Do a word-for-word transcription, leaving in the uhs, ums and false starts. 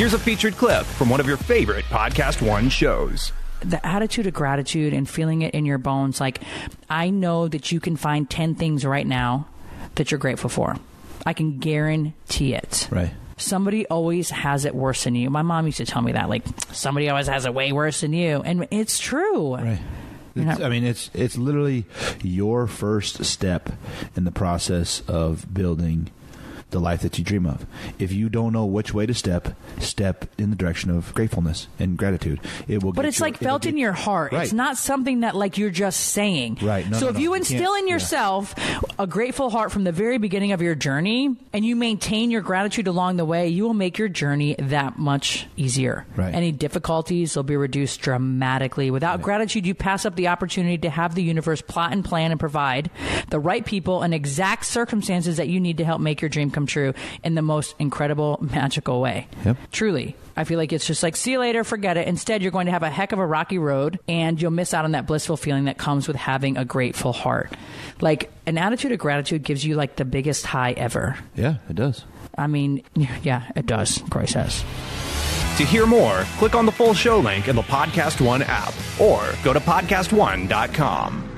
Here's a featured clip from one of your favorite Podcast One shows. The attitude of gratitude and feeling it in your bones. Like, I know that you can find ten things right now that you're grateful for. I can guarantee it. Right. Somebody always has it worse than you. My mom used to tell me that, like, somebody always has it way worse than you. And it's true. Right. It's, I mean, it's it's literally your first step in the process of building the life that you dream of. If you don't know which way to step, step in the direction of gratefulness and gratitude. It will. But get it's your, like felt get, in your heart. Right. It's not something that like you're just saying. Right. No, so no, if no, you instill in yourself yeah. a grateful heart from the very beginning of your journey, and you maintain your gratitude along the way, you will make your journey that much easier. Right. Any difficulties will be reduced dramatically. Without right. gratitude, you pass up the opportunity to have the universe plot and plan and provide the right people and exact circumstances that you need to help make your dream come true in the most incredible, magical way. Yep. Truly. I feel like it's just like, see you later, forget it. Instead, you're going to have a heck of a rocky road, and you'll miss out on that blissful feeling that comes with having a grateful heart. Like, an attitude of gratitude gives you like the biggest high ever. Yeah, it does. I mean, yeah, it does. Christ says. To hear more, click on the full show link in the Podcast One app or go to podcast one dot com.